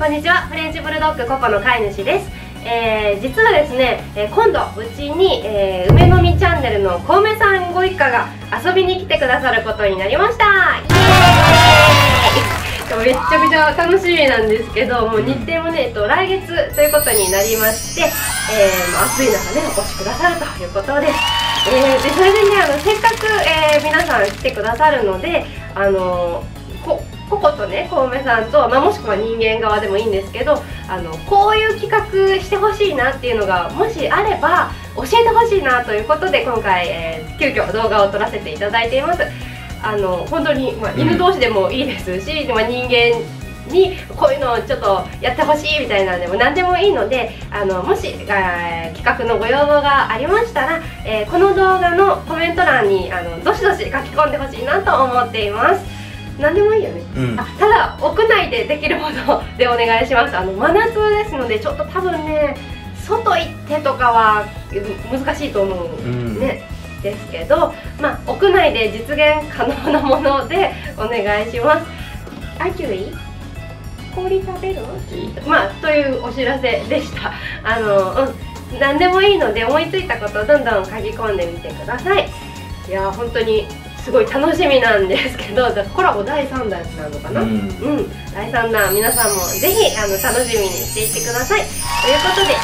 こんにちは、フレンチブルドッグココの飼い主です。実はですね、今度うちに、梅の実チャンネルの小梅さんご一家が遊びに来てくださることになりました。イエーイめちゃめちゃ楽しみなんですけど、もう日程もね、来月ということになりまして、暑い中ねお越しくださるということで、でそれでね、せっかく、皆さん来てくださるので、ココとね、小梅さんと、まあ、もしくは人間側でもいいんですけど、こういう企画してほしいなっていうのがもしあれば教えてほしいなということで、今回、急遽動画を撮らせていただいています。本当に、まあ、犬同士でもいいですし、まあ、人間にこういうのをちょっとやってほしいみたいなのでも何でもいいので、もし企画のご要望がありましたら、この動画のコメント欄にどしどし書き込んでほしいなと思っています。何でもいいよね、あ、ただ屋内でできるものでお願いします。真夏ですので、ちょっと多分ね外行ってとかは難しいと思うんね、ですけど、まあ、屋内で実現可能なものでお願いします。アキュイ氷食べる、まあ、というお知らせでした。何でもいいので、思いついたことをどんどん書き込んでみてください。いやー、本当にすごい楽しみなんですけど、コラボ第3弾なのかな、第3弾、皆さんもぜひ楽しみにしていってください。ということで、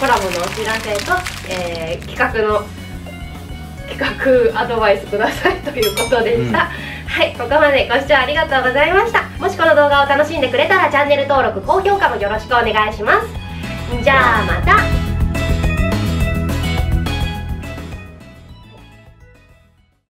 このコラボのお知らせと、企画アドバイスくださいということでした。はい、ここまでご視聴ありがとうございました。もしこの動画を楽しんでくれたら、チャンネル登録、高評価もよろしくお願いします。じゃあまた。